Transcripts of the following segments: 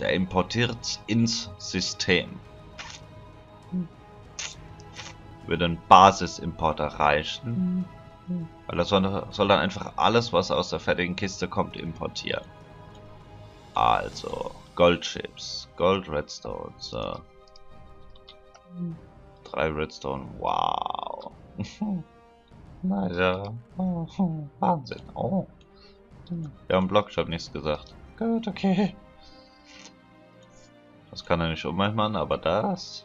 Der importiert ins System. Wird ein Basisimport erreichen. Weil er soll dann einfach alles, was aus der fertigen Kiste kommt, importieren. Also Goldchips, Gold Redstone, so. 3 Redstone, wow. Naja, Wahnsinn. Oh. Wir haben Blockshop nichts gesagt. Gut, okay. Das kann er nicht unbedingt machen, aber das...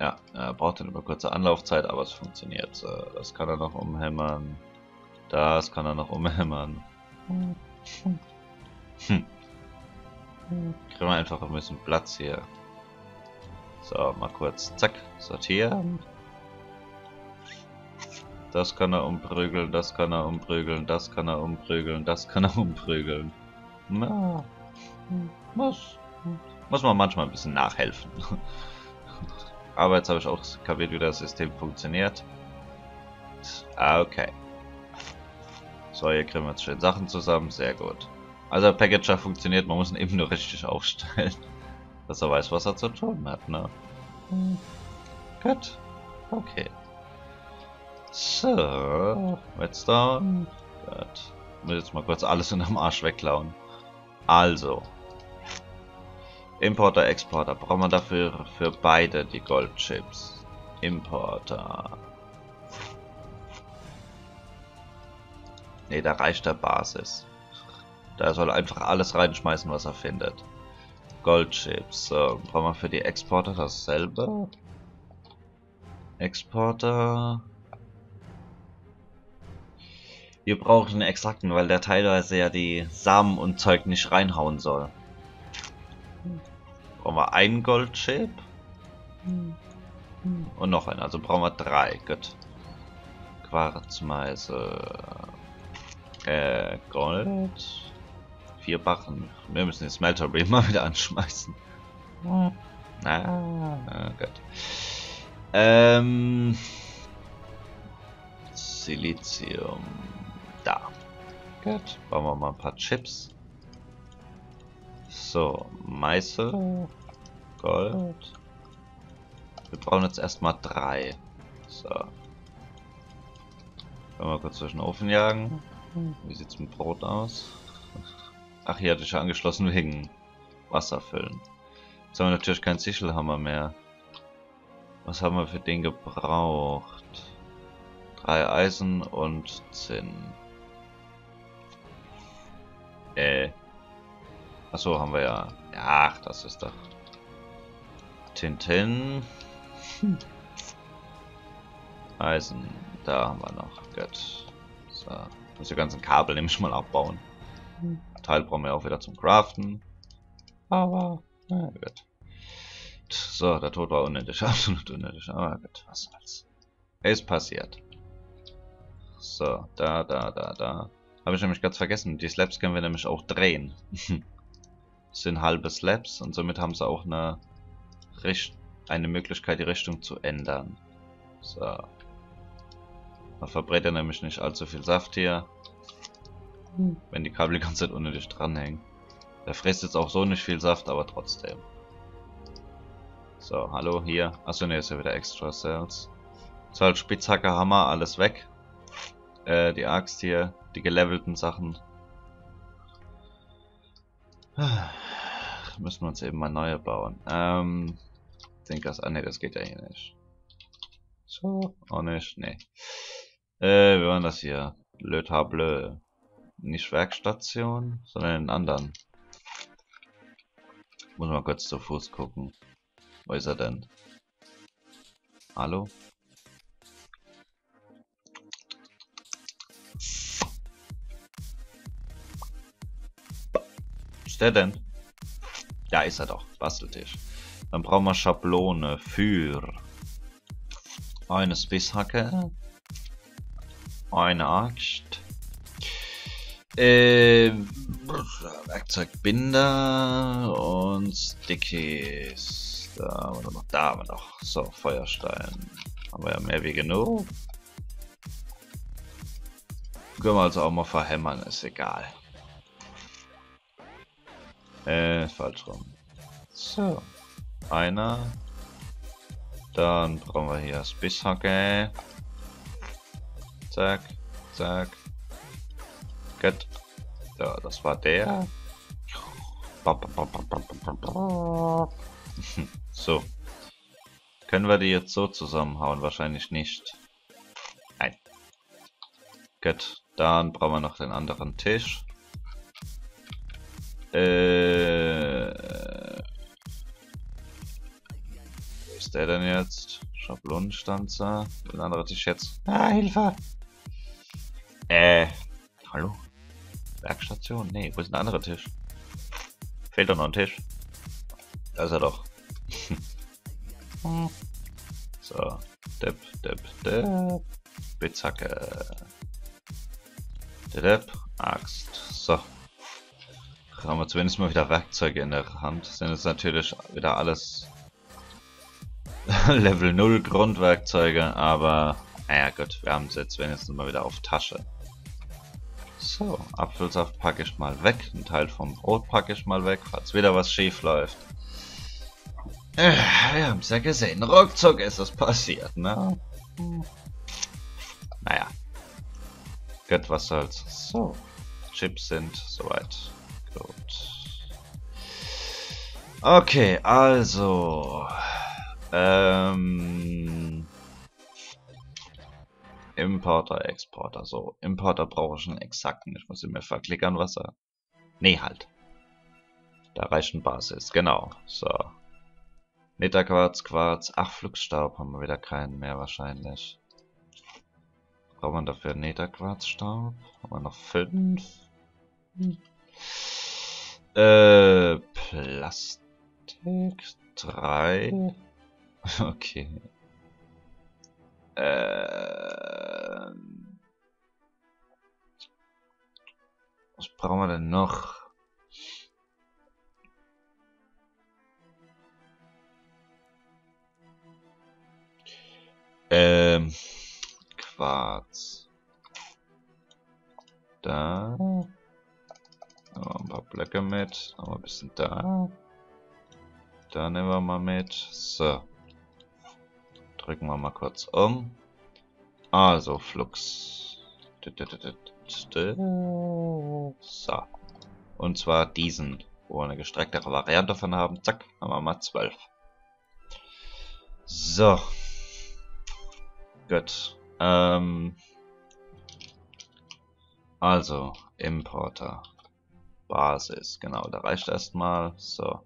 Ja, er braucht dann über kurze Anlaufzeit, aber es funktioniert. Das kann er noch umhämmern. Das kann er noch umhämmern. Kriegen wir einfach ein bisschen Platz hier. So, mal kurz, zack, sortieren. Das kann er umprügeln, das kann er umprügeln, das kann er umprügeln, das kann er umprügeln. Na, muss man manchmal ein bisschen nachhelfen. Aber jetzt habe ich auch kapiert, wie das System funktioniert. Okay. So, hier kriegen wir jetzt schön Sachen zusammen, sehr gut. Also der Packager funktioniert, man muss ihn eben nur richtig aufstellen. Dass er weiß, was er zu tun hat, ne? Gut. Okay. So, Redstone. Gut. Ich muss jetzt mal kurz alles unterm Arsch wegklauen. Also. Importer, Exporter. Brauchen wir dafür für beide die Goldchips. Importer. Ne, da reicht der Basis. Da soll er einfach alles reinschmeißen, was er findet. Goldchips. So, brauchen wir für die Exporter dasselbe. Exporter. Wir brauchen einen exakten, weil der teilweise ja die Samen und Zeug nicht reinhauen soll. Brauchen wir einen Goldchip. Und noch einen, also brauchen wir 3. Gut. Quarzmeise. Gold. 4 Barren. Wir müssen den Smelterbeam mal wieder anschmeißen. Na, gut. Silizium. Da. Gut. Bauen wir mal ein paar Chips. So, Meißel. Gold. Wir brauchen jetzt erstmal 3. So. Können wir kurz durch den Ofen jagen. Wie sieht's mit Brot aus? Ach, hier hatte ich ja angeschlossen wegen Wasser füllen. Jetzt haben wir natürlich keinen Sichelhammer mehr. Was haben wir für den gebraucht? 3 Eisen und Zinn. Achso, haben wir ja. Ach, das ist doch. Tintin. Eisen. Da haben wir noch. Gut. So. Muss die ganzen Kabel nämlich mal abbauen. Teil brauchen wir auch wieder zum Craften. Aber, na gut. So, der Tod war unnötig, absolut unnötig. Aber gut, was soll's. Ist passiert. So, da. Habe ich nämlich ganz vergessen. Die Slabs können wir nämlich auch drehen. Das sind halbe Slabs und somit haben sie auch eine Möglichkeit, die Richtung zu ändern. So. Da verbrät er nämlich nicht allzu viel Saft hier. Wenn die Kabel die ganze Zeit unnötig dranhängen. Der frisst jetzt auch so nicht viel Saft, aber trotzdem. So, hallo, hier. Achso, ne, ist ja wieder Extra Cells. So, halt Spitzhacke, Hammer, alles weg. Die Axt hier, die gelevelten Sachen. Müssen wir uns eben mal neue bauen. Das geht ja hier nicht. So, auch nicht, ne. Wir wollen das hier. Le Table. Nicht Werkstation, sondern den anderen. Muss mal kurz zu Fuß gucken. Wo ist er denn? Hallo? Ist der denn? Ja, ist er doch. Basteltisch. Dann brauchen wir Schablone für eine Spitzhacke, eine Axt. Werkzeugbinder und Stickies. Da haben wir noch. So, Feuerstein. Haben wir ja mehr wie genug. Können wir also auch mal verhämmern, ist egal. Falsch rum. So. Einer. Dann brauchen wir hier Spießhacke. Zack, zack. Gut. Ja, das war der. So. Können wir die jetzt so zusammenhauen? Wahrscheinlich nicht. Nein. Gut. Dann brauchen wir noch den anderen Tisch. Wo ist der denn jetzt? Schablonenstanzer. Den anderen Tisch jetzt. Ah, Hilfe! Hallo? Werkstation? Nee, wo ist ein anderer Tisch? Fehlt doch noch ein Tisch. Da ist er doch. So. Depp, Depp, Depp. Spitzhacke. Depp, Axt. So. Haben wir zumindest mal wieder Werkzeuge in der Hand. Das sind jetzt natürlich wieder alles Level 0 Grundwerkzeuge, aber naja gut, wir haben es jetzt wenigstens mal wieder auf Tasche. So, Apfelsaft packe ich mal weg, einen Teil vom Brot packe ich mal weg, falls wieder was schief läuft. Wir haben es ja gesehen, ruckzuck ist es passiert, ne? Naja. Gut, was soll's. So, Chips sind soweit. Gut. Okay, also. Importer, Exporter, so. Importer brauche ich einen exakten. Ich muss ihn mir verklickern, was er. Nee, halt. Da reicht ein Basis, genau. So. Netherquarz, Quarz. Ach, Fluxstaub haben wir wieder keinen mehr wahrscheinlich. Braucht man dafür Netherquarzstaub? Haben wir noch 5? Plastik 3. Okay. Was brauchen wir denn noch? Quarz. Da. Ein paar Blöcke mit, aber ein bisschen da. Da nehmen wir mal mit. So. Drücken wir mal kurz um. Also, Flux. So. Und zwar diesen, wo wir eine gestrecktere Variante davon haben. Zack, haben wir mal 12. So. Gut. Also, Importer. Basis, genau, da reicht erstmal. So.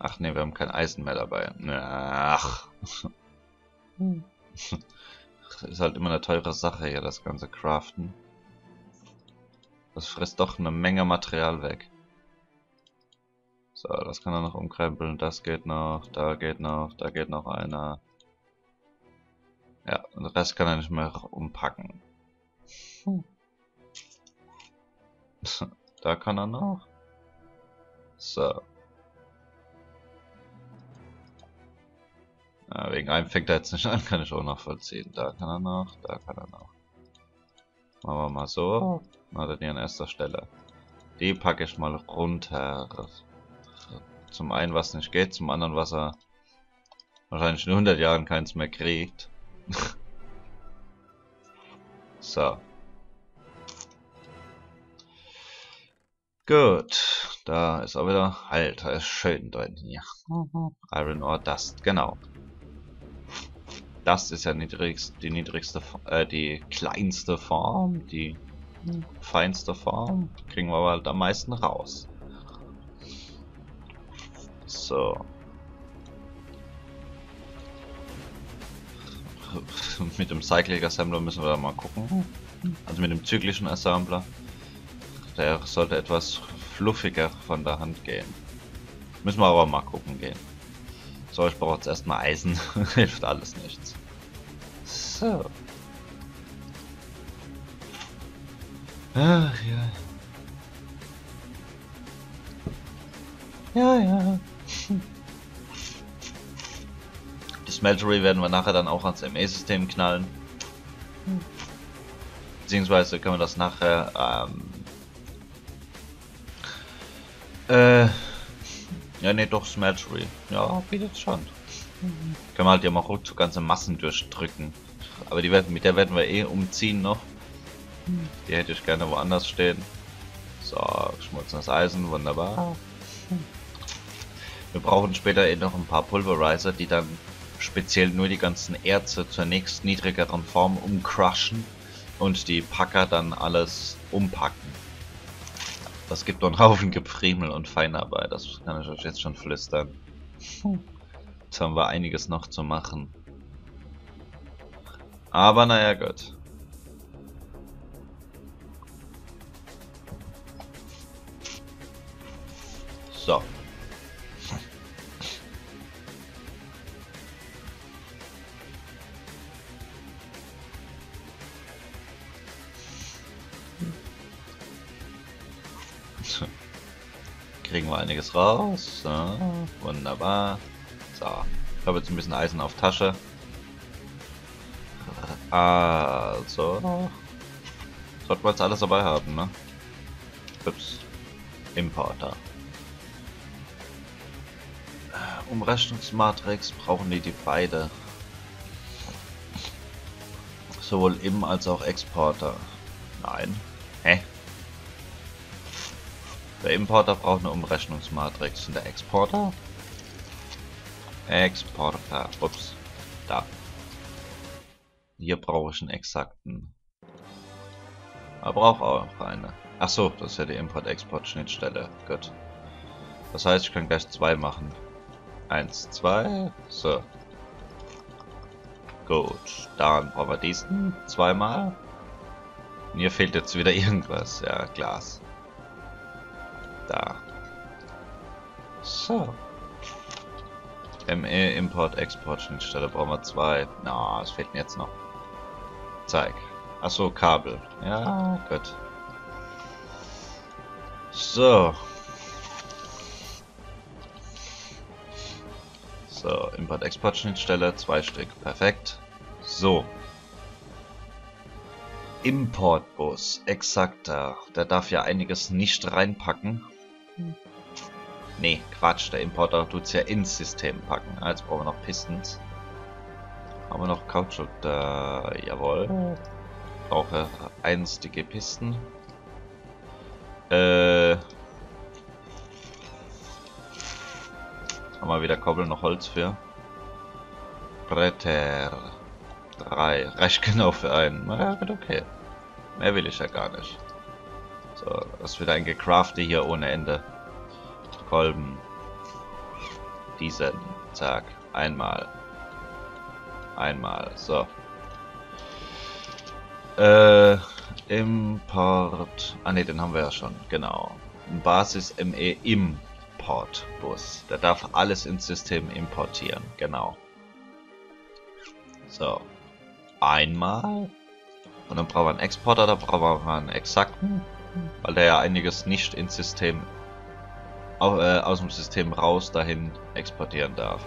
Ach ne, wir haben kein Eisen mehr dabei. Ach. Ist halt immer eine teure Sache hier, das ganze Craften. Das frisst doch eine Menge Material weg. So, das kann er noch umkrempeln. Das geht noch, da geht noch, da geht noch einer. Ja, und den Rest kann er nicht mehr umpacken. Da kann er noch. So. Ja, wegen einem fängt er jetzt nicht an, kann ich auch nachvollziehen. Da kann er noch, da kann er noch. Machen wir mal so. Machen wir die an erster Stelle. Die packe ich mal runter. Zum einen, was nicht geht, zum anderen, was er wahrscheinlich in 100 Jahren keins mehr kriegt. So. Gut, da ist auch wieder. Alter, ist schön drin hier. Iron Ore Dust, genau. Das ist ja die kleinste Form, die feinste Form. Kriegen wir aber halt am meisten raus. So. Mit dem Cyclic Assembler müssen wir da mal gucken. Also mit dem zyklischen Assembler. Der sollte etwas fluffiger von der Hand gehen. Müssen wir aber mal gucken gehen. So, ich brauche jetzt erstmal Eisen. Hilft alles nichts. So. Ach ja. Ja, ja. Die Smeltery werden wir nachher dann auch ans ME-System knallen. Beziehungsweise können wir das nachher Ja, ne, doch, Smeltery. Ja, bietet schon. Können wir halt ja mal ruckzuck ganze Massen durchdrücken. Aber die werden, mit der werden wir eh umziehen noch. Die hätte ich gerne woanders stehen. So, schmutzendes Eisen, wunderbar. Wir brauchen später eh noch ein paar Pulverizer, die dann speziell nur die ganzen Erze zur nächst niedrigeren Form umcrushen und die Packer dann alles umpacken. Das gibt einen Haufen Gepriemel und Feinarbeit, das kann ich euch jetzt schon flüstern. Jetzt haben wir einiges noch zu machen. Aber naja, gut. So. Kriegen wir einiges raus. So, wunderbar. So, ich habe jetzt ein bisschen Eisen auf Tasche. Also. Sollten wir jetzt alles dabei haben, ne? Ups. Importer. Umrechnungsmatrix brauchen die beide. Sowohl im als auch Exporter. Nein. Hä? Der Importer braucht eine Umrechnungsmatrix und der Exporter? Exporter. Ups. Da. Hier brauche ich einen exakten. Aber brauche auch eine. Achso, das ist ja die Import-Export-Schnittstelle. Gut. Das heißt, ich kann gleich zwei machen. 1, 2. So. Gut. Dann brauchen wir diesen zweimal. Mir fehlt jetzt wieder irgendwas. Ja, Glas. Da. So. ME Import-Export-Schnittstelle brauchen wir 2. Na, no, es fehlt mir jetzt noch. Zeig. Achso, Kabel. Ja, oh. Gut. So. So, Import-Export-Schnittstelle, 2 Stück. Perfekt. So. Importbus, exakter. Der darf ja einiges nicht reinpacken. Nee, Quatsch, der Importer tut es ja ins System packen. Ah, jetzt brauchen wir noch Pistons. Haben wir noch Kautschuk da? Jawohl. Brauche 1 dicke Pisten. Haben wir weder Koppel noch Holz für. Bretter. 3. Reicht genau für einen. Na gut, okay. Mehr will ich ja gar nicht. So, das wird ein Gecrafte hier ohne Ende. Kolben. Diesen. Zack. Einmal. Einmal. So. Import. Ah ne, den haben wir ja schon. Genau. Ein Basis-ME-Import-Bus. Der darf alles ins System importieren. Genau. So. Einmal. Und dann brauchen wir einen Exporter. Da brauchen wir einen exakten. Weil der ja einiges nicht ins System importiert. Aus dem System raus dahin exportieren darf.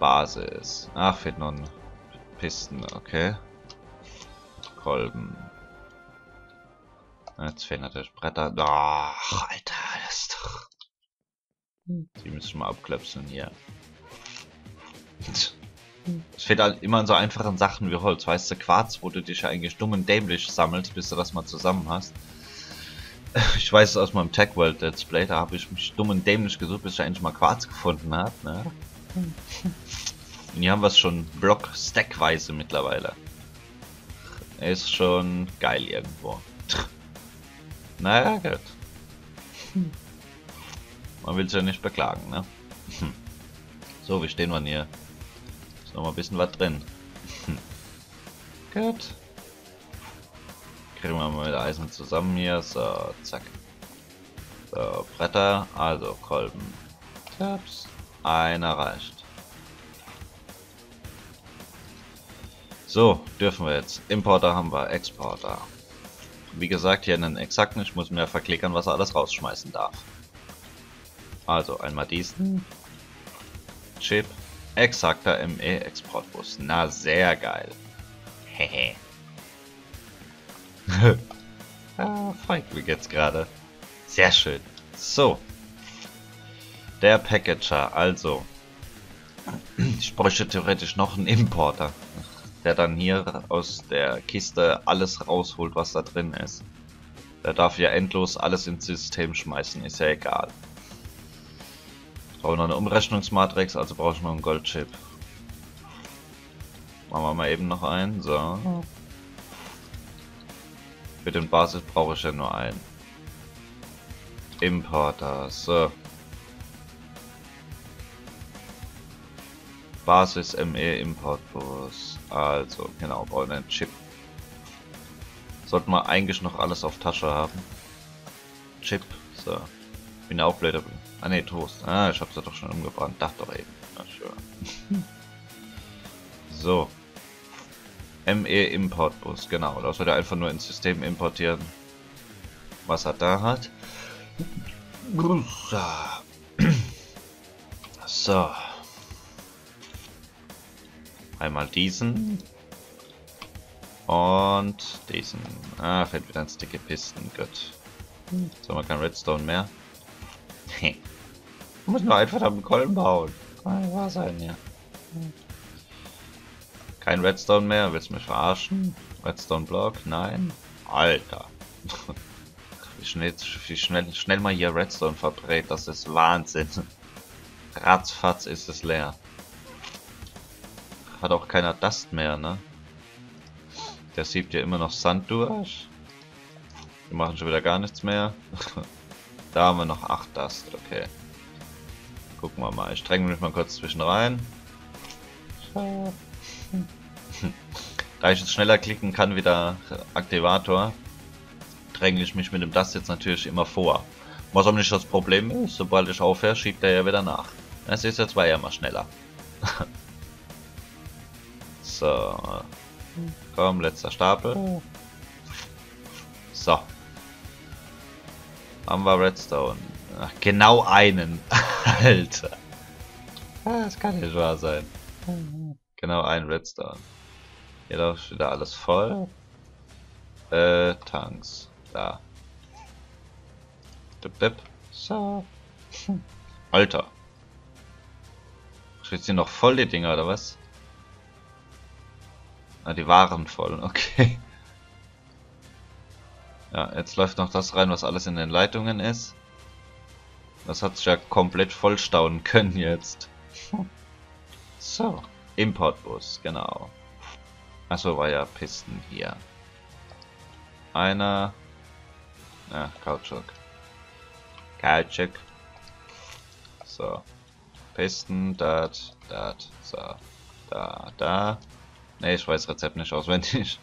Basis. Ach, fehlt noch ein Pisten, okay. Kolben. Jetzt fehlen natürlich Bretter. Ach, Alter, das ist doch. Die müssen wir mal abklöpseln hier. Es fehlt halt immer an so einfachen Sachen wie Holz. Weißt du, Quarz, wo du dich ja eigentlich dumm und dämlich sammelst, bis du das mal zusammen hast. Ich weiß es aus meinem Tech World Let's Play, da habe ich mich dumm und dämlich gesucht, bis ich eigentlich mal Quarz gefunden habe. Ne? Und hier haben wir es schon Block-Stack-weise mittlerweile. Ist schon geil irgendwo. Naja, gut. Man will es ja nicht beklagen, ne? So, wie stehen wir denn hier? Ist noch mal ein bisschen was drin. Gut. Kriegen wir mal mit Eisen zusammen hier. So, zack. So, Bretter. Also, Kolben. Taps. Einer reicht. So, dürfen wir jetzt. Importer haben wir, Exporter. Wie gesagt, hier einen exakten. Ich muss mir verklickern, was er alles rausschmeißen darf. Also, einmal diesen. Chip. Exakter ME-Exportbus. Na, sehr geil. Hehe. Ah, freut mich jetzt gerade. Sehr schön. So. Der Packager, also. Ich bräuchte theoretisch noch einen Importer, der dann hier aus der Kiste alles rausholt, was da drin ist. Der darf ja endlos alles ins System schmeißen, ist ja egal. Ich brauche noch eine Umrechnungsmatrix, also brauche ich noch einen Goldchip. Machen wir mal eben noch einen, so. Für den Basis brauche ich ja nur einen. Importer, so. Basis ME Importbus, also genau, brauchen wir einen Chip. Sollten wir eigentlich noch alles auf Tasche haben. Chip, so. Bin ja auch blöd. Ah ne, Toast. Ah, ich hab's ja doch schon umgebrannt. Dachte doch eben. Na sure. So. ME Importbus, genau. Das wird ja einfach nur ins System importieren, was er da hat. So. Einmal diesen. Und diesen. Ah, fällt wieder ins dicke Pisten. Gut. Jetzt haben wir kein Redstone mehr. Ich muss nur einfach einen Kolben bauen. Kann wahr sein, ja. Kein Redstone mehr. Willst du mich verarschen? Redstone Block? Nein. Alter. Wie schnell mal hier Redstone verbrät. Das ist Wahnsinn. Ratzfatz ist es leer. Hat auch keiner Dust mehr, ne? Der siebt ja immer noch Sand durch. Wir machen schon wieder gar nichts mehr. Da haben wir noch 8 Dust, okay. Gucken wir mal. Ich dränge mich mal kurz zwischen rein. Da ich jetzt schneller klicken kann wie der Aktivator, dränge ich mich mit dem Dust jetzt natürlich immer vor. Was auch nicht das Problem ist, sobald ich aufhöre, schiebt er ja wieder nach. Das ist jetzt ja mal schneller. So. Komm, letzter Stapel. So. Haben wir Redstone. Ach, genau einen. Alter. Das kann nicht wahr sein. Genau ein Redstone. Hier läuft wieder alles voll. Tanks. Da. Dip, dip. So. Alter. Steht hier noch voll die Dinger oder was? Ah, die waren voll, okay. Ja, jetzt läuft noch das rein, was alles in den Leitungen ist. Das hat sich ja komplett vollstauen können jetzt. So. Importbus, genau. Achso, war ja Pisten hier. Einer. Ja, Kautschuk. Kautschuk. So. Pisten, dat, dat, so. Da, da. Ne, ich weiß Rezept nicht auswendig.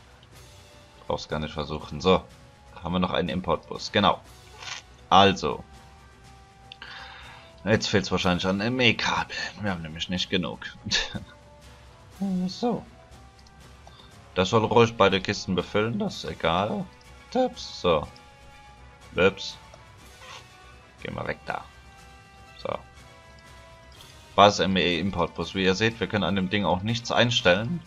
Brauch's gar nicht versuchen. So, haben wir noch einen Importbus. Genau. Also. Jetzt fehlt's wahrscheinlich an ME-Kabeln. Wir haben nämlich nicht genug. So. Das soll ruhig beide Kisten befüllen. Das ist egal. Tipps. So. Wips. Geh mal weg da. So. Basis ME Importbus. Wie ihr seht, wir können an dem Ding auch nichts einstellen.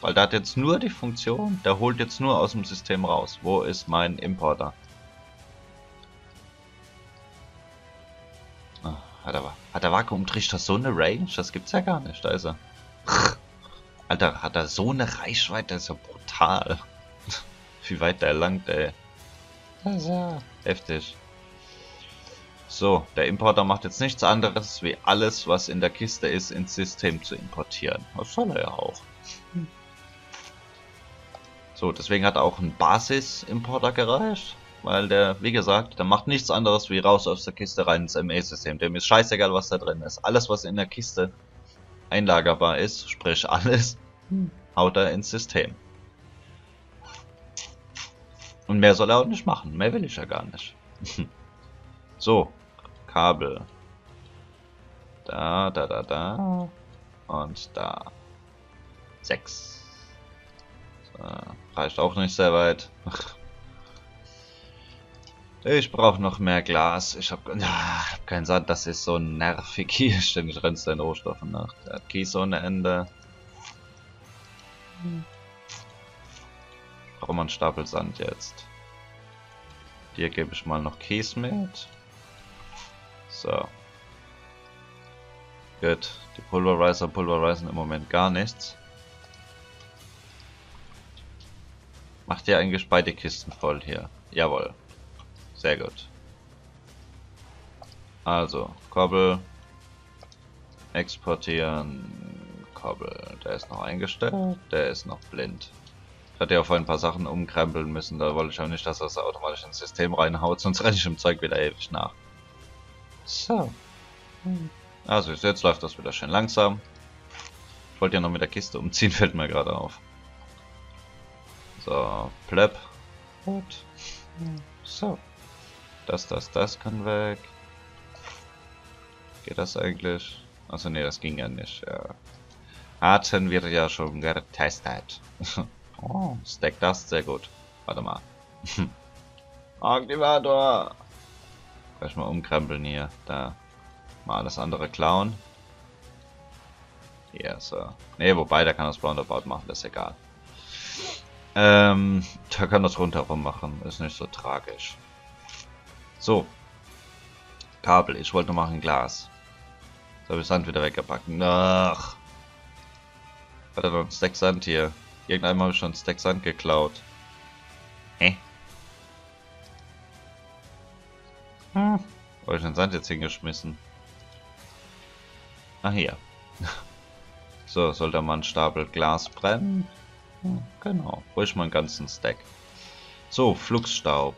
Weil der hat jetzt nur die Funktion, der holt jetzt nur aus dem System raus. Wo ist mein Importer? Ah, hat der Vakuumtrichter so eine Range? Das gibt's ja gar nicht, da ist er. Alter, hat er so eine Reichweite? Das ist ja brutal. Wie weit der langt, ey. Also. Heftig. So, der Importer macht jetzt nichts anderes, wie alles, was in der Kiste ist, ins System zu importieren. Das soll er ja auch. So, deswegen hat auch ein Basis-Importer gereicht, weil der, wie gesagt, der macht nichts anderes wie raus aus der Kiste rein ins ME-System. Dem ist scheißegal, was da drin ist. Alles, was in der Kiste einlagerbar ist, sprich alles, haut er ins System. Und mehr soll er auch nicht machen, mehr will ich ja gar nicht. So, Kabel. Da, da, da, da. Und da. 6. So, reicht auch nicht sehr weit. Ich brauche noch mehr Glas. Ich habe hab keinen Sand. Das ist so nervig hier. Ständig rennst du den Rohstoffen nach. Der hat Kies ohne Ende. Ich brauche mal einen Stapel Sand jetzt. Dir gebe ich mal noch Käse mit. So. Gut. Die Pulverizer pulverisieren im Moment gar nichts. Macht ihr eigentlich beide Kisten voll hier? Jawohl. Sehr gut. Also, Kobbel. Exportieren. Kobbel. Der ist noch eingestellt. Der ist noch blind. Ich hatte ja vorhin ein paar Sachen umkrempeln müssen. Da wollte ich auch nicht, dass das automatisch ins System reinhaut. Sonst renne ich im Zeug wieder ewig nach. So. Also, jetzt läuft das wieder schön langsam. Ich wollte ja noch mit der Kiste umziehen. Fällt mir gerade auf. So, Pleb. Gut. So. Das kann weg. Geht das eigentlich? Also nee, das ging ja nicht. Ja. Hatten wir ja schon getestet. Oh, Stack Dust, sehr gut. Warte mal. Aktivator! Gleich mal umkrempeln hier. Da. Mal das andere klauen. Ja, yes, so. Nee, wobei, da kann das Roundabout machen, das ist egal. Da kann das rundherum machen, ist nicht so tragisch. So. Kabel, ich wollte noch machen Glas. So habe ich Sand wieder weggepackt. Ach. Hat er noch einen Stack Sand hier? Irgendeinmal habe ich schon einen Stack Sand geklaut. Hä? Wo habe ich den Sand jetzt hingeschmissen? Ach hier. So, sollte man einen Stapel Glas brennen? Genau, ruhig mal einen ganzen Stack. So, Fluxstaub.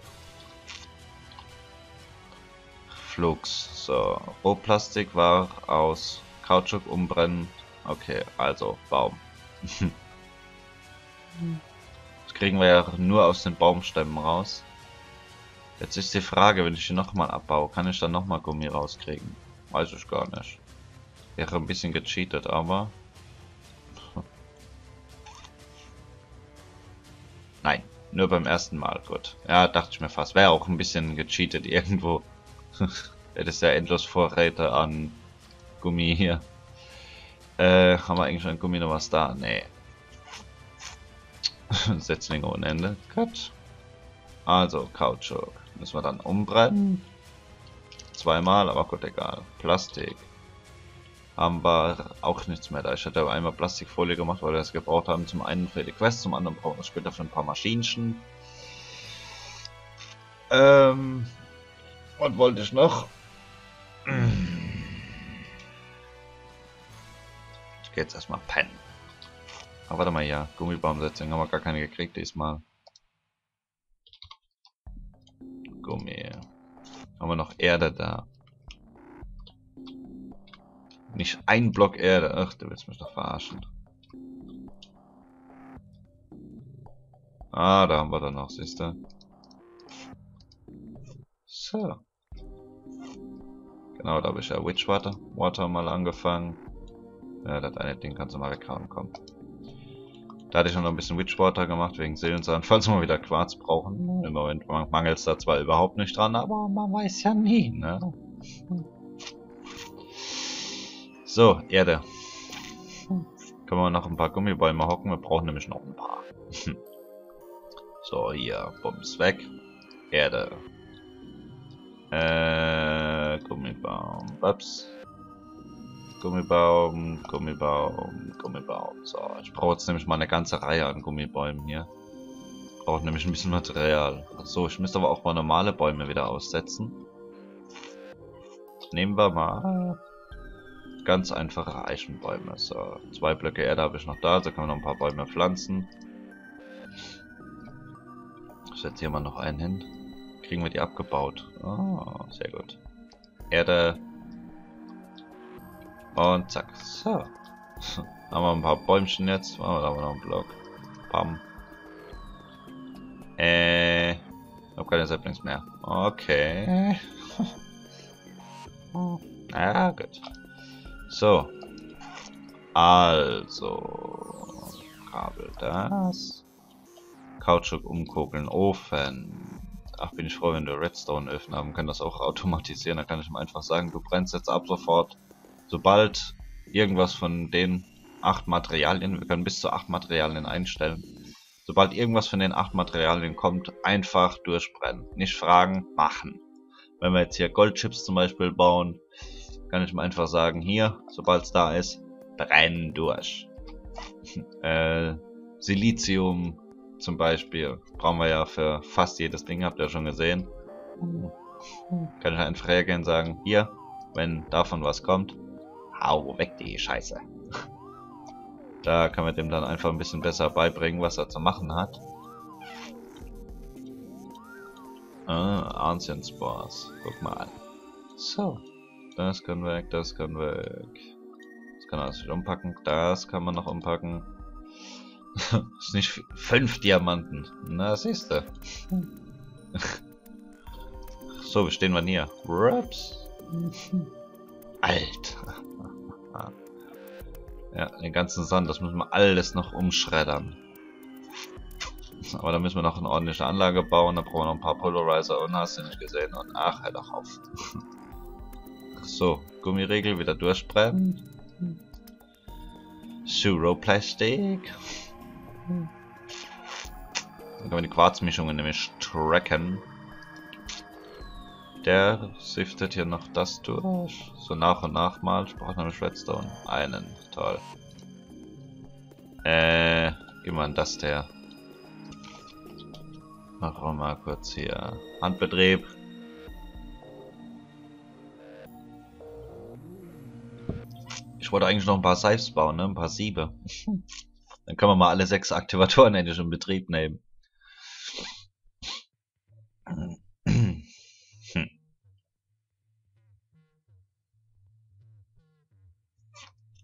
Flux. So, Rohplastik war aus Kautschuk umbrennen. Okay, also Baum. Das kriegen wir ja nur aus den Baumstämmen raus. Jetzt ist die Frage, wenn ich die nochmal abbaue, kann ich dann nochmal Gummi rauskriegen? Weiß ich gar nicht. Wäre ein bisschen gecheatet, aber... Nein, nur beim ersten Mal, gut. Ja, dachte ich mir fast. Wäre auch ein bisschen gecheatet irgendwo. Das ist ja endlos Vorräte an Gummi hier. Haben wir eigentlich an Gummi noch was da? Nee. Setzlinge ohne Ende. Gut. Also, Kautschuk. Müssen wir dann umbrennen. Zweimal, aber gut, egal. Plastik. Haben wir auch nichts mehr da. Ich hatte aber einmal Plastikfolie gemacht, weil wir das gebraucht haben. Zum einen für die Quest, zum anderen brauchen wir später für ein paar Maschinchen. Und wollte ich noch? Ich gehe jetzt erstmal pennen. Aber warte mal, ja. Gummibaumsetzung haben wir gar keine gekriegt diesmal. Gummi. Haben wir noch Erde da? Nicht ein Block Erde. Ach, du willst mich doch verarschen. Ah, da haben wir dann noch, siehst du. So. Genau, da habe ich ja Witchwater mal angefangen. Ja, das eine Ding kannst du mal weghauen, komm. Da hatte ich noch ein bisschen Witchwater gemacht wegen Seelensand, falls wir mal wieder Quarz brauchen. Im Moment mangelt es da zwar überhaupt nicht dran, aber man weiß ja nie, ne? So, Erde. Können wir noch ein paar Gummibäume hocken? Wir brauchen nämlich noch ein paar. So, hier, Bums weg. Erde. Gummibaum. Ups. Gummibaum, Gummibaum, Gummibaum. So, ich brauche jetzt nämlich mal eine ganze Reihe an Gummibäumen hier. Brauche nämlich ein bisschen Material. Achso, ich müsste aber auch mal normale Bäume wieder aussetzen. Nehmen wir mal... ganz einfache Eichenbäume. So, 2 Blöcke Erde habe ich noch da, also können wir noch ein paar Bäume pflanzen. Ich setze hier mal noch einen hin. Kriegen wir die abgebaut. Oh, sehr gut. Erde. Und zack. So. Haben wir ein paar Bäumchen jetzt. Oh, da haben wir noch einen Block. Bam. Ich habe keine Saplings mehr. Okay. Ja, gut. So, also, Kabel das, Kautschuk umkugeln, Ofen, ach bin ich froh, wenn wir Redstone-Öfen haben, kann das auch automatisieren, da kann ich ihm einfach sagen, du brennst jetzt ab sofort, sobald irgendwas von den 8 Materialien, wir können bis zu 8 Materialien einstellen, Sobald irgendwas von den 8 Materialien kommt, einfach durchbrennen. Nicht fragen, machen. Wenn wir jetzt hier Goldchips zum Beispiel bauen, kann ich mir einfach sagen, hier, sobald es da ist, brennen durch. Silizium zum Beispiel, brauchen wir ja für fast jedes Ding, habt ihr ja schon gesehen. Kann ich einfach hergehen und sagen, hier, wenn davon was kommt, hau weg die Scheiße. Da kann man dem dann einfach ein bisschen besser beibringen, was er zu machen hat. Ancient Spores. Guck mal an. So. Das kann weg, das kann weg. Das kann alles nicht umpacken. Das kann man noch umpacken. Ist nicht 5 Diamanten. Na, siehste. So, wir stehen wann hier. Raps. Alter. Ja, den ganzen Sand, das müssen wir alles noch umschreddern. Aber da müssen wir noch eine ordentliche Anlage bauen, da brauchen wir noch ein paar Polarizer und hast du nicht gesehen und ach, halt doch auf. So, Gummiregel wieder durchbrennen. Suroplastik. Dann können wir die Quarzmischungen nämlich tracken. Der siftet hier noch das durch. So nach und nach mal. Ich brauche nämlich Redstone. Einen. Toll. Gib mal das der. Machen wir mal kurz hier. Handbetrieb. Ich wollte eigentlich noch ein paar Seives bauen, ne? Ein paar Siebe. Dann können wir mal alle 6 Aktivatoren endlich in Betrieb nehmen.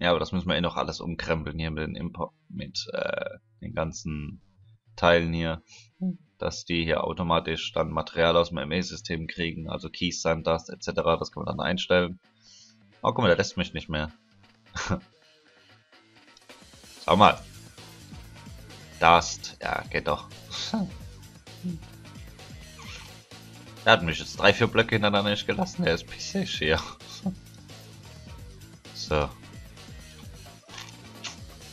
Ja, aber das müssen wir eh noch alles umkrempeln hier mit den Import, mit den ganzen Teilen hier, dass die hier automatisch dann Material aus dem ME-System kriegen, also Keys, Sand, Dust etc. Das kann man dann einstellen. Oh, guck mal, der lässt mich nicht mehr. Schau mal. Dust, ja, geht doch. Der hat mich jetzt 3-4 Blöcke hintereinander nicht gelassen, der ist pissig hier. So.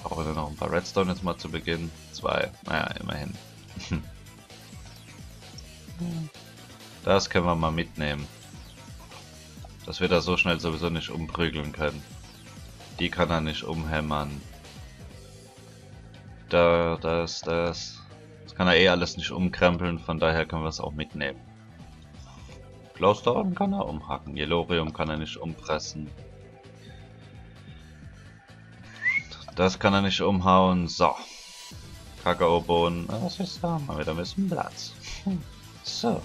Brauchen wir noch ein paar Redstone jetzt mal zu Beginn. 2, naja, immerhin. Das können wir mal mitnehmen. Dass wir da so schnell sowieso nicht umprügeln können. Die kann er nicht umhämmern. Da, das. Das kann er eh alles nicht umkrempeln, von daher können wir es auch mitnehmen. Glowstone kann er umhacken. Yellorium kann er nicht umpressen. Das kann er nicht umhauen. So. Kakaobohnen. Was ist da? Mal wieder ein bisschen Platz. So.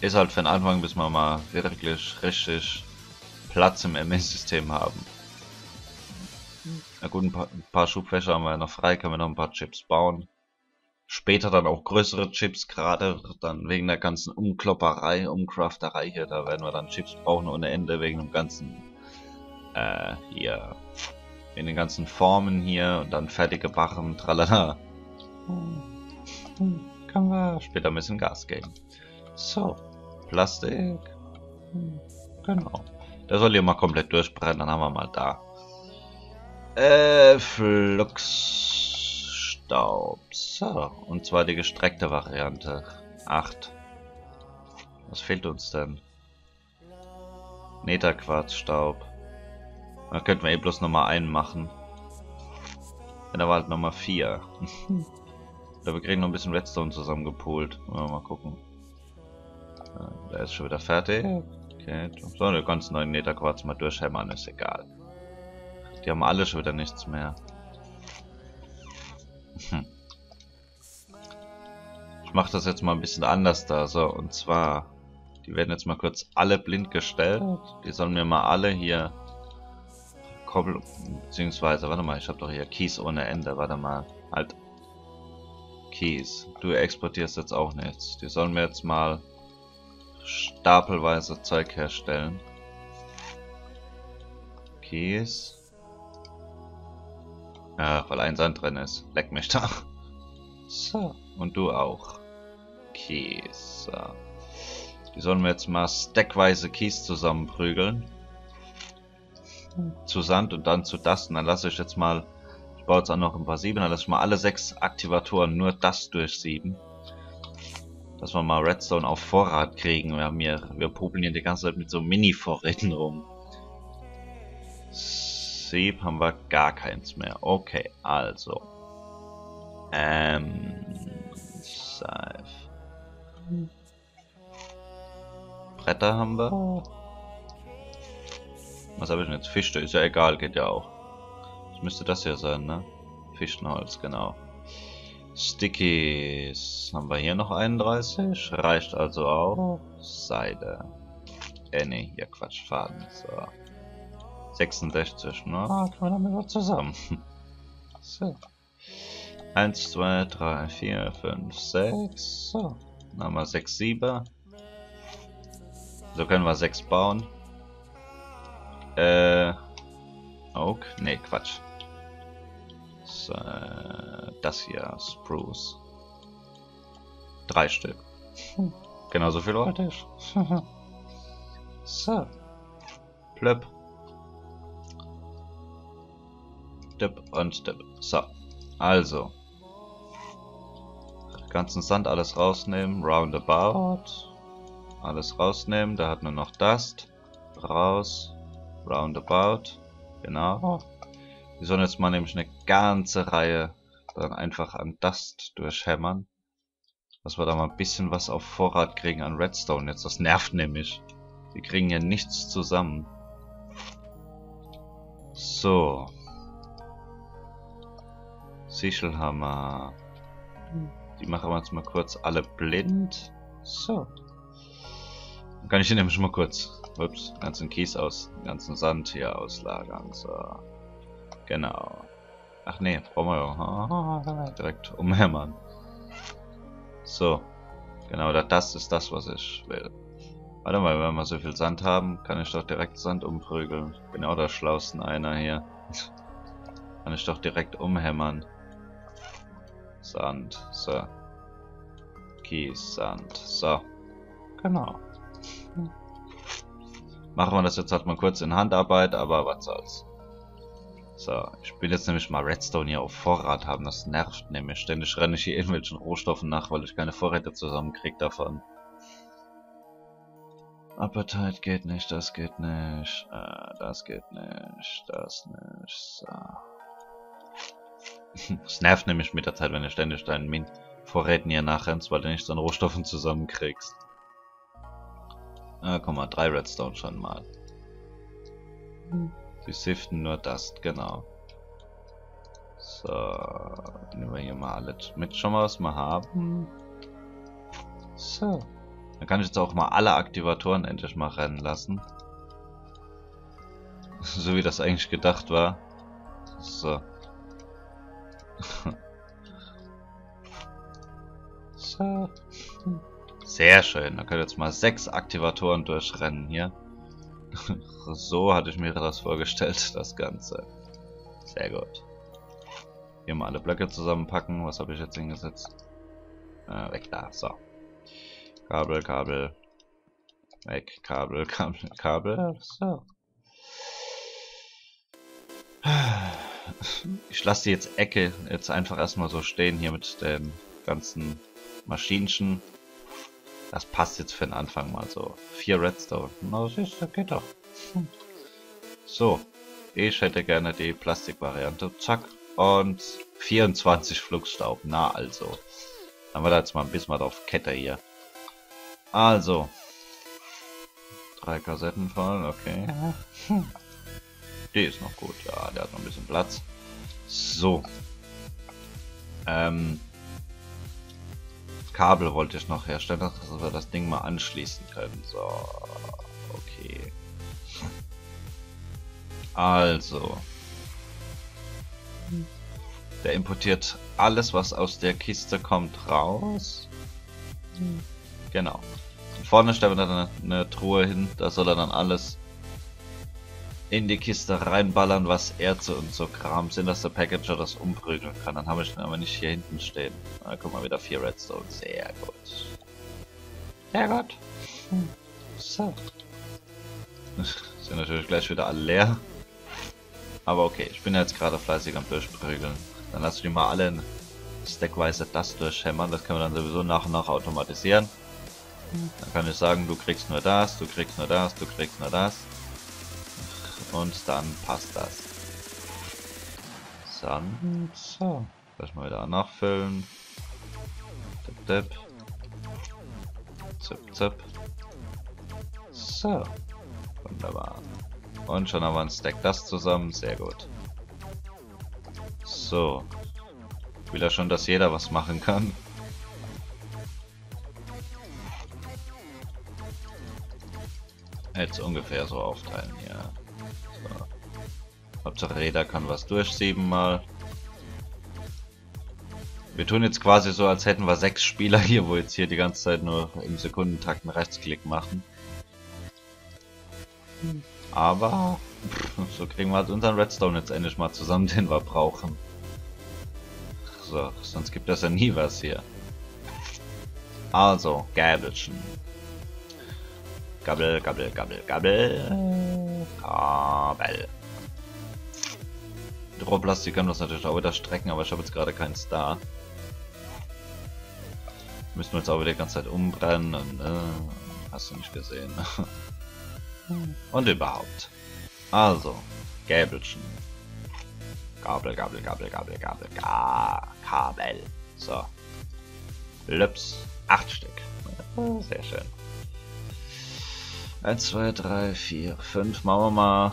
Ist halt für den Anfang, bis wir mal wirklich richtig Platz im MS-System haben. Na gut, ein paar Schubfächer haben wir noch frei. Können wir noch ein paar Chips bauen. Später dann auch größere Chips. Gerade dann wegen der ganzen Umklopperei, Umcrafterei hier. Da werden wir dann Chips brauchen ohne Ende wegen dem ganzen... hier in den ganzen Formen hier und dann fertige Wachen, tralala. Können wir später ein bisschen Gas geben. So, Plastik. Genau. Der soll hier mal komplett durchbrennen, dann haben wir mal da. Fluxstaub. So, und zwar die gestreckte Variante. 8. Was fehlt uns denn? Netherquarzstaub. Da könnten wir eh bloß nochmal einen machen. Wenn da war halt nochmal 4. Da wir kriegen noch ein bisschen Redstone zusammengepoolt. Mal gucken. Der ist schon wieder fertig. Okay. So, den ganzen 9 Netherquarz mal durchhämmern, ist egal. Die haben alle schon wieder nichts mehr. Ich mache das jetzt mal ein bisschen anders da. So, und zwar, die werden jetzt mal kurz alle blind gestellt. Die sollen mir mal alle hier beziehungsweise, warte mal, ich habe doch hier Keys ohne Ende, warte mal, halt. Keys, du exportierst jetzt auch nichts. Die sollen mir jetzt mal stapelweise Zeug herstellen. Keys. Ja, weil ein Sand drin ist. Leck mich da. So, und du auch. Keys. So. Die sollen mir jetzt mal stackweise Keys zusammenprügeln. Zu Sand und dann zu Dust. Und dann lasse ich jetzt mal Ich baue jetzt auch noch ein paar 7er, dass ich mal alle 6 Aktivatoren nur das durchsieben. Dass wir mal Redstone auf Vorrat kriegen. Wir popeln hier die ganze Zeit mit so Mini-Vorräten rum. Sieb haben wir gar keins mehr. Okay, also. Safe. Bretter haben wir. Was habe ich denn jetzt? Fichte, ist ja egal, geht ja auch. Das müsste das hier sein, ne? Fichtenholz, genau. Stickies. Haben wir hier noch 31? Reicht also auch. Seide. Ne, hier Quatsch, Faden. So. 66, ne? Ah, können wir damit was zusammen. So. 1, 2, 3, 4, 5, 6. So. Dann haben wir 6, 7. So können wir 6 bauen. Oak? Ne, Quatsch. So, das hier, Spruce. 3 Stück. Genauso viel wollte ich. So. Plöpp. Dip und Dip. So. Also. Den ganzen Sand alles rausnehmen. Roundabout. Alles rausnehmen. Da hat nur noch Dust. Raus. Roundabout. Genau. Wir sollen jetzt mal nämlich eine ganze Reihe dann einfach an Dust durchhämmern. Dass wir da mal ein bisschen was auf Vorrat kriegen an Redstone jetzt. Das nervt nämlich. Wir kriegen ja nichts zusammen. So. Sichelhammer. Die machen wir jetzt mal kurz alle blind. So. Dann kann ich hier nämlich mal kurz. Ups, ganzen Kies aus, ganzen Sand hier auslagern. So. Genau. Ach nee, brauchen wir ja direkt umhämmern. So. Genau, das ist das, was ich will. Warte mal, wenn wir so viel Sand haben, kann ich doch direkt Sand umprügeln. Ich bin auch der schlauste einer hier. Kann ich doch direkt umhämmern. Sand. So. Kies, Sand. So. Genau. Machen wir das jetzt halt mal kurz in Handarbeit, aber was soll's. So, ich will jetzt nämlich mal Redstone hier auf Vorrat haben, das nervt nämlich. Ständig renne ich hier irgendwelchen Rohstoffen nach, weil ich keine Vorräte zusammenkriege davon. Appetite geht nicht, das geht nicht, das geht nicht, das nicht, so. Es nervt nämlich mit der Zeit, wenn du ständig deinen Vorräten hier nachrennst, weil du nicht so Rohstoffen zusammenkriegst. Ah, guck mal, 3 Redstone schon mal. Die siften nur Dust, genau. So, nehmen wir hier mal alle mit, schon mal was wir haben. So. Dann kann ich jetzt auch mal alle Aktivatoren endlich mal rennen lassen. So wie das eigentlich gedacht war. So. So. Sehr schön, da können jetzt mal 6 Aktivatoren durchrennen hier. So hatte ich mir das vorgestellt, das Ganze. Sehr gut. Hier mal alle Blöcke zusammenpacken. Was habe ich jetzt hingesetzt? Weg da, so. Kabel, Kabel. Weg, Kabel, Kabel, Kabel. So. Ich lasse die jetzt Ecke jetzt einfach erstmal so stehen hier mit den ganzen Maschinchen. Das passt jetzt für den Anfang mal so. 4 Redstone. Na siehst du, geht doch. So. Ich hätte gerne die Plastikvariante. Zack. Und 24 Flugstaub. Na also. Haben wir da jetzt mal ein bisschen was auf Kette hier. Also. 3 Kassetten voll, okay. Die ist noch gut. Ja, der hat noch ein bisschen Platz. So. Kabel wollte ich noch herstellen, dass wir das Ding mal anschließen können. So, okay. Also. Der importiert alles, was aus der Kiste kommt, raus. Genau. Und vorne stellen wir dann eine Truhe hin, da soll er dann alles in die Kiste reinballern, was Erze und so Kram sind, dass der Packager das umprügeln kann. Dann habe ich den aber nicht hier hinten stehen. Da guck mal, wieder 4 Redstone. Sehr gut. Sehr gut. So. Sind natürlich gleich wieder alle leer. Aber okay, ich bin jetzt gerade fleißig am Durchprügeln. Dann lass ich die mal alle stackweise das durchhämmern. Das können wir dann sowieso nach und nach automatisieren. Dann kann ich sagen, du kriegst nur das, du kriegst nur das, du kriegst nur das. Und dann passt das. Dann, so. Lass mal wieder nachfüllen. Tipp, tipp. Zip, zip. So. Wunderbar. Und schon haben wir einen Stack das zusammen. Sehr gut. So. Ich will ja schon, dass jeder was machen kann. Jetzt ungefähr so aufteilen hier. Ja. So. Hauptsache Räder kann was durchsieben mal. Wir tun jetzt quasi so, als hätten wir 6 Spieler hier, wo jetzt hier die ganze Zeit nur im Sekundentakt einen Rechtsklick machen. Aber so kriegen wir halt unseren Redstone jetzt endlich mal zusammen, den wir brauchen. So, sonst gibt das ja nie was hier. Also, Gabelchen. Gabel, Gabel, Gabel, Gabel. Gabel. Rohplastik kann das natürlich auch wieder strecken, aber ich habe jetzt gerade keinen Star. Müssen wir jetzt auch wieder die ganze Zeit umbrennen und hast du nicht gesehen. Und überhaupt. Also, Gabelchen. Gabel, Gabel, Gabel, Gabel, Gabel, Kabel. So. Lüps. 8 Stück. Sehr schön. 1, 2, 3, 4, 5. Machen wir mal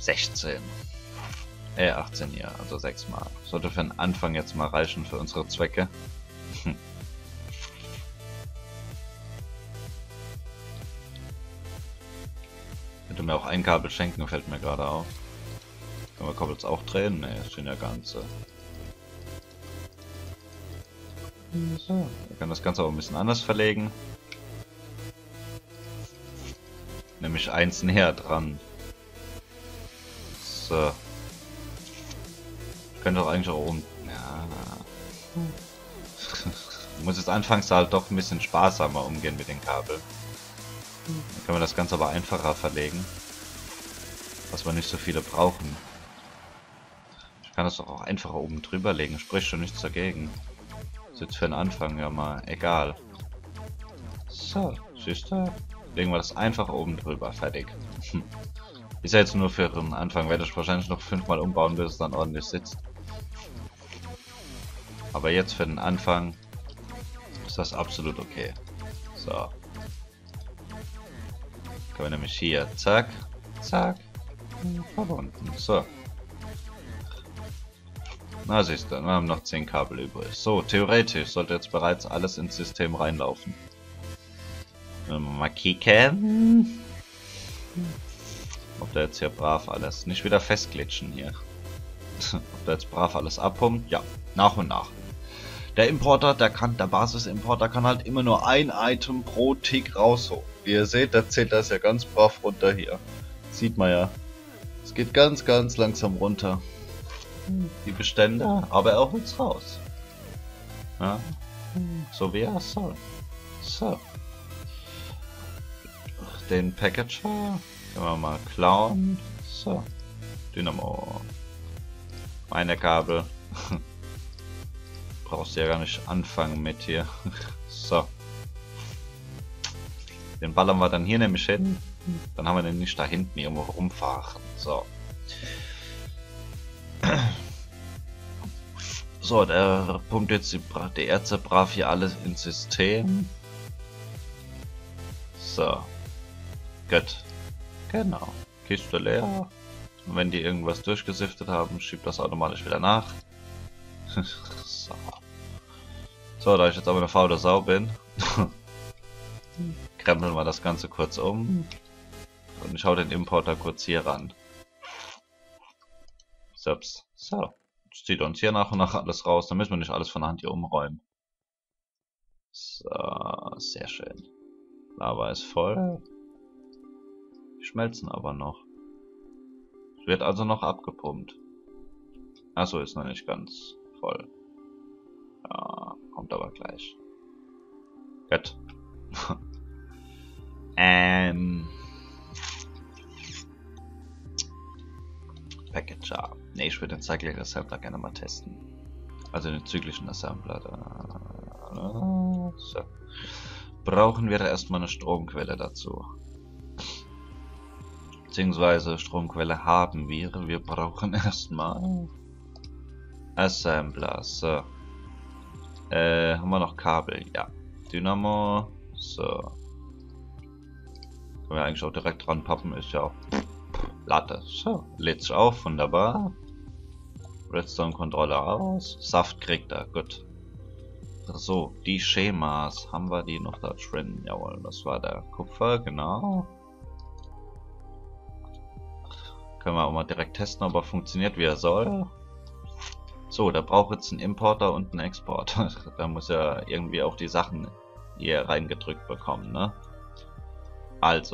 16. 18 hier, also 6 mal. Sollte für den Anfang jetzt mal reichen für unsere Zwecke. Könnte mir auch ein Kabel schenken, fällt mir gerade auf. Können wir Koppels auch drehen? Ne, das sind ja ganze. So, wir können das Ganze auch ein bisschen anders verlegen. Nämlich eins näher dran. So. Könnte doch eigentlich auch um. Ja. Ich muss jetzt anfangs halt doch ein bisschen sparsamer umgehen mit den Kabeln. Dann können wir das Ganze aber einfacher verlegen. Dass wir nicht so viele brauchen. Ich kann das doch auch einfacher oben drüber legen. Spricht schon nichts dagegen. Ist jetzt für den Anfang ja mal egal. So, siehst du? Legen wir das einfach oben drüber. Fertig. Ist ja jetzt nur für den Anfang. Werde ich wahrscheinlich noch 5-mal umbauen, bis es dann ordentlich sitzt. Aber jetzt für den Anfang ist das absolut okay. So. Können wir nämlich hier zack, zack, verbunden. So. Na siehst du, wir haben noch 10 Kabel übrig. So, theoretisch sollte jetzt bereits alles ins System reinlaufen. Wenn wir mal kicken. Ob da jetzt hier brav alles. Nicht wieder festglitschen hier. Ob da jetzt brav alles abpumpt? Ja, nach und nach. Der Importer, der Basisimporter kann halt immer nur ein Item pro Tick rausholen. Wie ihr seht, da zählt das ja ganz brav runter hier. Sieht man ja. Es geht ganz, ganz langsam runter. Die Bestände, ja. Aber er holt's raus. Ja. So wie er soll. So. Den Packager. Können wir mal klauen. So. Dynamo. Meine Kabel. Brauchst du ja gar nicht anfangen mit hier. So. Den ballern wir dann hier nämlich hin. Dann haben wir den nicht da hinten irgendwo rumfahren. So. So, der pumpt jetzt die Erze brav hier alles ins System. So. Gut. Genau. Kiste leer. Ja. Und wenn die irgendwas durchgesiftet haben, schiebt das automatisch wieder nach. So. So, da ich jetzt aber eine faule Sau bin, krempeln wir das Ganze kurz um. Und ich hau den Importer kurz hier ran. Subs. So. Jetzt zieht uns hier nach und nach alles raus. Dann müssen wir nicht alles von der Hand hier umräumen. So. Sehr schön. Lava ist voll. Die schmelzen aber noch. Es wird also noch abgepumpt. Achso, ist noch nicht ganz voll. Ja, kommt aber gleich. Gut. Package. Ne, ich würde den Cyclic Assembler gerne mal testen. Also den zyklischen Assembler. So. Brauchen wir da erstmal eine Stromquelle dazu. Beziehungsweise Stromquelle haben wir. Wir brauchen erstmal Assembler. So. Haben wir noch Kabel? Ja. Dynamo. So. Können wir eigentlich auch direkt dran pappen. Ist ja auch Latte. So. Lädt sich auf. Wunderbar. Redstone-Controller aus. Saft kriegt er. Gut. So. Die Schemas. Haben wir die noch da drin? Jawohl. Das war der Kupfer. Genau. Können wir auch mal direkt testen, ob er funktioniert, wie er soll. So, da braucht jetzt einen Importer und einen Exporter. Da muss er irgendwie auch die Sachen hier reingedrückt bekommen, ne? Also.